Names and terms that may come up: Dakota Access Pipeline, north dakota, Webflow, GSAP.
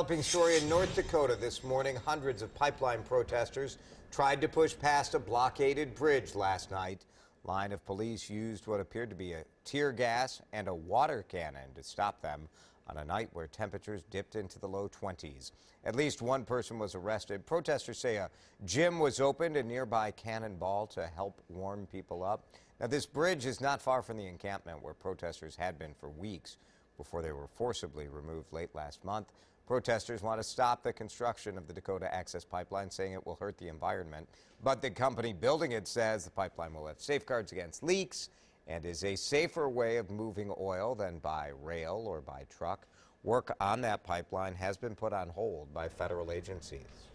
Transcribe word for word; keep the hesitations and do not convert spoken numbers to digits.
Developing story in North Dakota this morning. Hundreds of pipeline protesters tried to push past a blockaded bridge last night. Line of police used what appeared to be a tear gas and a water cannon to stop them on a night where temperatures dipped into the low twenties. At least one person was arrested. Protesters say a gym was opened in nearby Cannonball to help warm people up. Now, this bridge is not far from the encampment where protesters had been for weeks before they were forcibly removed late last month. Protesters want to stop the construction of the Dakota Access Pipeline, saying it will hurt the environment. But the company building it says the pipeline will have safeguards against leaks and is a safer way of moving oil than by rail or by truck. Work on that pipeline has been put on hold by federal agencies.